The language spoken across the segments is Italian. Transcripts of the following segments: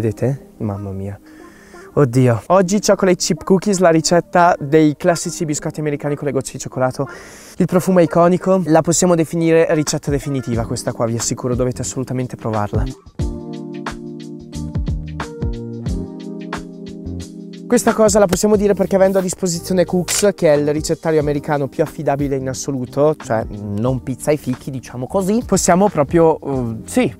Vedete? Mamma mia. Oddio. Oggi Chocolate Chip Cookies, la ricetta dei classici biscotti americani con le gocce di cioccolato. Il profumo è iconico. La possiamo definire ricetta definitiva questa qua, vi assicuro, dovete assolutamente provarla. Questa cosa la possiamo dire perché avendo a disposizione Cooks, che è il ricettario americano più affidabile in assoluto, cioè non pizza ai fichi, diciamo così, possiamo proprio, sì,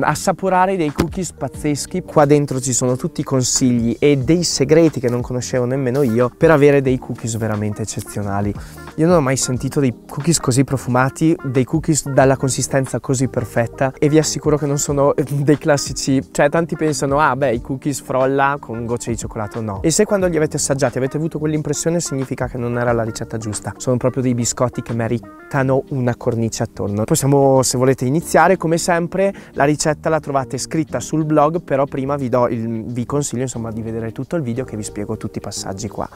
assaporare dei cookies pazzeschi. Qua dentro ci sono tutti i consigli e dei segreti che non conoscevo nemmeno io per avere dei cookies veramente eccezionali. Io non ho mai sentito dei cookies così profumati, dei cookies dalla consistenza così perfetta, e vi assicuro che non sono dei classici, cioè tanti pensano ah beh, i cookies frolla con gocce di cioccolato, no. E se quando li avete assaggiati avete avuto quell'impressione, significa che non era la ricetta giusta. Sono proprio dei biscotti che meritano una cornice attorno. Possiamo, se volete, iniziare. Come sempre la ricetta la trovate scritta sul blog, però prima vi consiglio insomma di vedere tutto il video che vi spiego tutti i passaggi qua.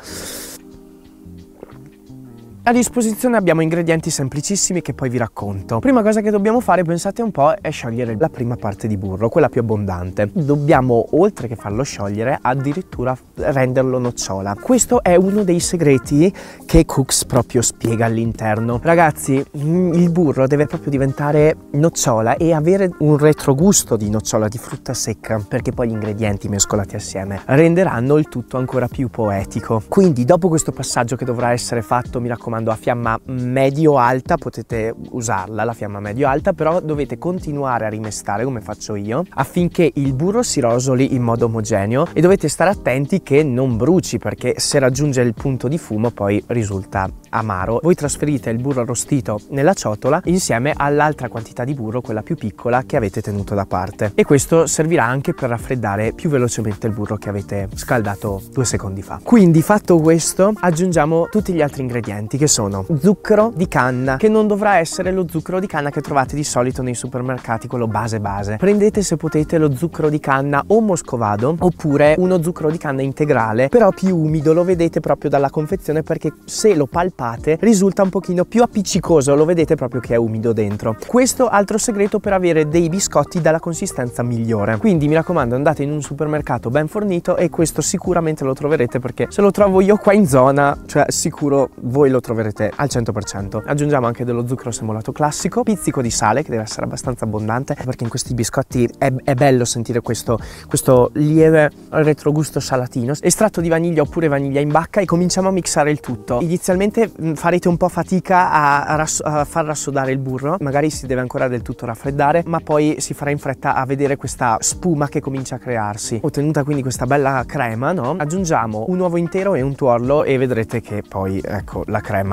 A disposizione abbiamo ingredienti semplicissimi che poi vi racconto. Prima cosa che dobbiamo fare, pensate un po', è sciogliere la prima parte di burro, quella più abbondante. Dobbiamo, oltre che farlo sciogliere, addirittura renderlo nocciola. Questo è uno dei segreti che Cooks proprio spiega all'interno. Ragazzi, il burro deve proprio diventare nocciola e avere un retrogusto di nocciola, di frutta secca, perché poi gli ingredienti mescolati assieme renderanno il tutto ancora più poetico. Quindi dopo questo passaggio, che dovrà essere fatto, mi raccomando, a fiamma medio-alta, potete usarla la fiamma medio-alta, però dovete continuare a rimestare come faccio io affinché il burro si rosoli in modo omogeneo, e dovete stare attenti che non bruci, perché se raggiunge il punto di fumo poi risulta amaro. Voi trasferite il burro arrostito nella ciotola insieme all'altra quantità di burro, quella più piccola, che avete tenuto da parte, e questo servirà anche per raffreddare più velocemente il burro che avete scaldato 2 secondi fa. Quindi, fatto questo, aggiungiamo tutti gli altri ingredienti, che sono zucchero di canna, che non dovrà essere lo zucchero di canna che trovate di solito nei supermercati, quello base. Prendete, se potete, lo zucchero di canna o moscovado, oppure uno zucchero di canna integrale, però più umido, lo vedete proprio dalla confezione, perché se lo palpate risulta un pochino più appiccicoso, lo vedete proprio che è umido dentro. Questo altro segreto per avere dei biscotti dalla consistenza migliore. Quindi mi raccomando, andate in un supermercato ben fornito e questo sicuramente lo troverete, perché se lo trovo io qua in zona, cioè sicuro voi lo troverete al 100%. Aggiungiamo anche dello zucchero semolato classico, pizzico di sale, che deve essere abbastanza abbondante, perché in questi biscotti è bello sentire questo lieve retrogusto salatino. Estratto di vaniglia oppure vaniglia in bacca, e cominciamo a mixare il tutto. Inizialmente farete un po' fatica a far rassodare il burro, magari si deve ancora del tutto raffreddare, ma poi si farà in fretta a vedere questa spuma che comincia a crearsi. Ottenuta quindi questa bella crema, no? Aggiungiamo un uovo intero e un tuorlo, e vedrete che poi, ecco, la crema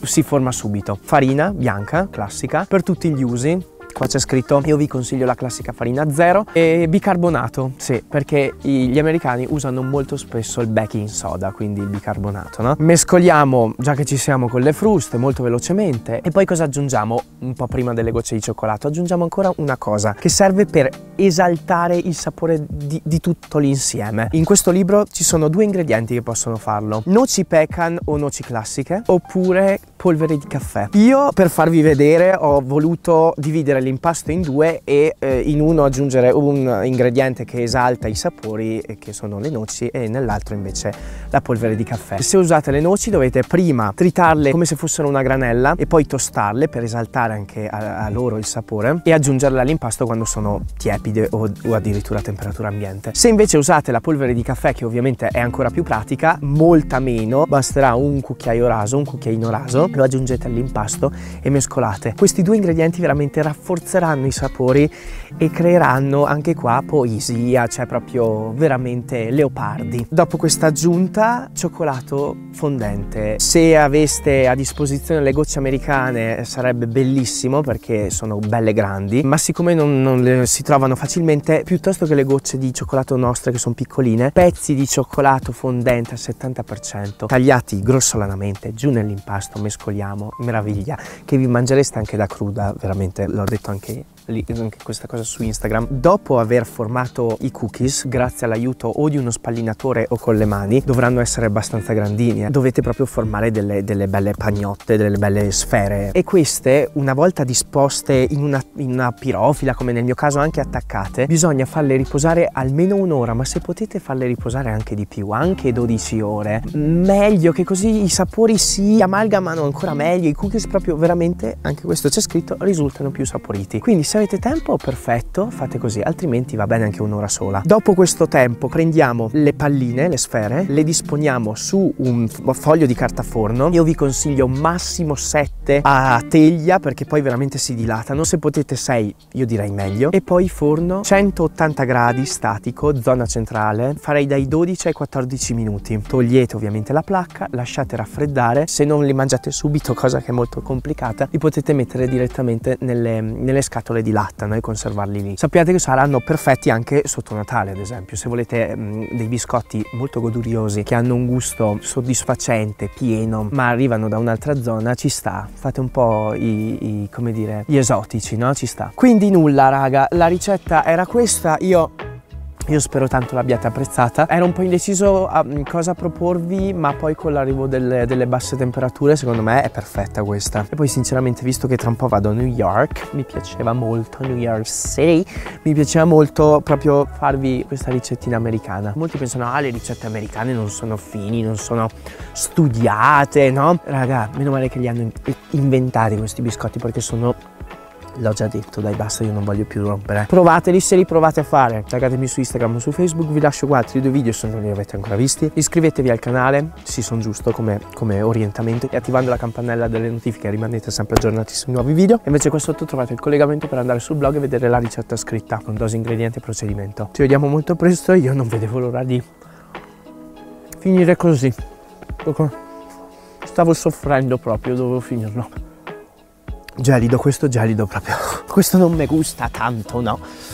si forma subito. Farina bianca classica per tutti gli usi, qua c'è scritto, io vi consiglio la classica farina 0, e bicarbonato, sì, perché gli americani usano molto spesso il baking soda, quindi il bicarbonato, no? Mescoliamo, già che ci siamo, con le fruste molto velocemente. E poi cosa aggiungiamo? Un po' prima delle gocce di cioccolato aggiungiamo ancora una cosa che serve per esaltare il sapore di tutto l'insieme. In questo libro ci sono 2 ingredienti che possono farlo: noci pecan o noci classiche, oppure polvere di caffè. Io, per farvi vedere, ho voluto dividere l'impasto in 2 e in uno aggiungere un ingrediente che esalta i sapori, che sono le noci, e nell'altro invece la polvere di caffè. Se usate le noci dovete prima tritarle come se fossero una granella e poi tostarle per esaltare anche a loro il sapore, e aggiungerle all'impasto quando sono tiepide o addirittura a temperatura ambiente. Se invece usate la polvere di caffè, che ovviamente è ancora più pratica, molta meno, basterà un cucchiaino raso, lo aggiungete all'impasto e mescolate. Questi 2 ingredienti veramente rafforzeranno i sapori e creeranno anche qua poesia, cioè proprio veramente leopardi. Dopo questa aggiunta, cioccolato fondente. Se aveste a disposizione le gocce americane sarebbe bellissimo, perché sono belle grandi, ma siccome non le si trovano facilmente, piuttosto che le gocce di cioccolato nostre che sono piccoline, pezzi di cioccolato fondente al 70% tagliati grossolanamente giù nell'impasto, mescoliamo, meraviglia, che vi mangereste anche da cruda, veramente, l'ho detto anche io. anche questa cosa su Instagram. Dopo aver formato i cookies, grazie all'aiuto o di uno spallinatore o con le mani, dovranno essere abbastanza grandini. Dovete proprio formare delle belle pagnotte, delle belle sfere. E queste, una volta disposte in una pirofila, come nel mio caso anche attaccate, bisogna farle riposare almeno un'ora, ma se potete farle riposare anche di più, anche 12 ore. Meglio, che così i sapori si amalgamano ancora meglio. I cookies proprio veramente, anche questo c'è scritto, risultano più saporiti. Quindi se avete tempo, perfetto, fate così, altrimenti va bene anche un'ora sola. Dopo questo tempo prendiamo le palline, le sfere, le disponiamo su un foglio di carta forno. Io vi consiglio massimo 7 a teglia, perché poi veramente si dilatano. Se potete 6, io direi meglio. E poi forno 180 gradi statico, zona centrale, farei dai 12 ai 14 minuti. Togliete ovviamente la placca, lasciate raffreddare. Se non li mangiate subito, cosa che è molto complicata, li potete mettere direttamente nelle scatole di latta, no? E conservarli lì. Sappiate che saranno perfetti anche sotto Natale, ad esempio, se volete dei biscotti molto goduriosi che hanno un gusto soddisfacente, pieno, ma arrivano da un'altra zona, ci sta. Fate un po' come dire, gli esotici, no? Ci sta. Quindi nulla, raga, la ricetta era questa. Io spero tanto l'abbiate apprezzata. Ero un po' indeciso a cosa proporvi, ma poi con l'arrivo delle basse temperature secondo me è perfetta questa. E poi sinceramente, visto che tra un po' vado a New York, mi piaceva molto New York City, mi piaceva molto proprio farvi questa ricettina americana. Molti pensano, le ricette americane non sono fini, non sono studiate, no? Raga, meno male che li hanno inventati questi biscotti, perché sono... L'ho già detto, dai, basta, io non voglio più rompere. Provateli, se li provate a fare. Taggatemi su Instagram o su Facebook, vi lascio qua altri due video se non li avete ancora visti. Iscrivetevi al canale, sì, sono giusto come orientamento, e attivando la campanella delle notifiche rimanete sempre aggiornati sui nuovi video. E invece qua sotto trovate il collegamento per andare sul blog e vedere la ricetta scritta con dose, ingredienti e procedimento. Ci vediamo molto presto, io non vedevo l'ora di finire così. Stavo soffrendo proprio, dovevo finirlo. Gelido, questo gelido proprio. Questo non mi gusta tanto, no?